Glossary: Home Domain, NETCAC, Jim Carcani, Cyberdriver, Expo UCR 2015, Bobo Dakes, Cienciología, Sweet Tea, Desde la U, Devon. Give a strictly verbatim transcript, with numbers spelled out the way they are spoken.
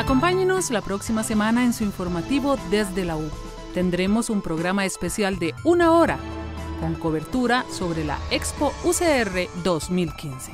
Acompáñenos la próxima semana en su informativo Desde la U. Tendremos un programa especial de una hora con cobertura sobre la Expo U C R dos mil quince.